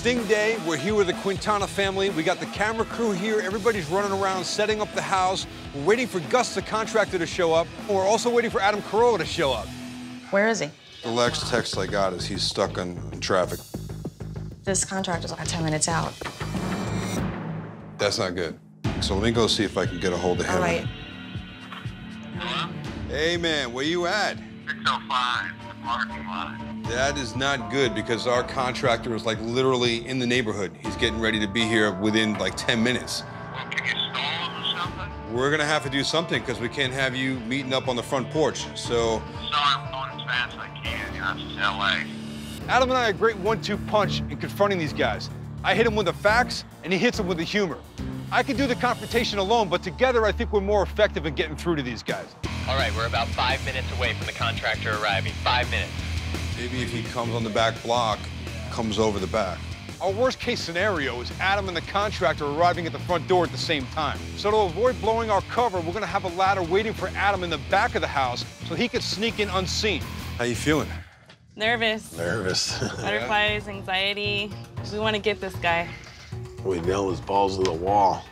Sting Day, we're here with the Quintana family. We got the camera crew here. Everybody's running around, setting up the house. We're waiting for Gus, the contractor, to show up. We're also waiting for Adam Carolla to show up. Where is he? The last text I got is he's stuck in traffic. This contractor's like 10 minutes out. That's not good. So let me go see if I can get a hold of him. All right. Hello? Hey, man, where you at? 605, the parking lot. That is not good because our contractor is like literally in the neighborhood. He's getting ready to be here within like 10 minutes. Well, can you stall him or something? We're gonna have to do something because we can't have you meeting up on the front porch, so. Sorry, I'm going as fast as I can, you know, this is LA. Adam and I are a great one-two punch in confronting these guys. I hit him with the facts and he hits them with the humor. I can do the confrontation alone, but together I think we're more effective in getting through to these guys. All right, we're about 5 minutes away from the contractor arriving, 5 minutes. Maybe if he comes on the back block, comes over the back. Our worst-case scenario is Adam and the contractor arriving at the front door at the same time. So to avoid blowing our cover, we're going to have a ladder waiting for Adam in the back of the house so he can sneak in unseen. How you feeling? Nervous. Nervous. Butterflies, anxiety. We want to get this guy. We nail his balls to the wall.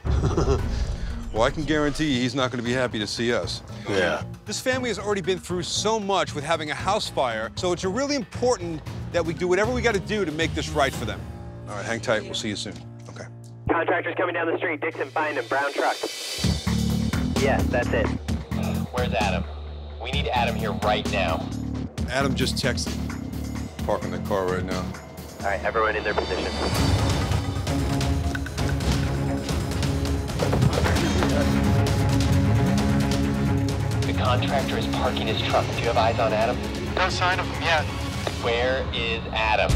Well, I can guarantee you he's not going to be happy to see us. Yeah. This family has already been through so much with having a house fire, so it's really important that we do whatever we got to do to make this right for them. All right, hang tight. We'll see you soon. Okay. Contractor's coming down the street. Dixon, find him. Brown truck. Yes, that's it. Where's Adam? We need Adam here right now. Adam just texted. Parking the car right now. All right, everyone in their position. The contractor is parking his truck. Do you have eyes on Adam? No sign of him yet. Where is Adam?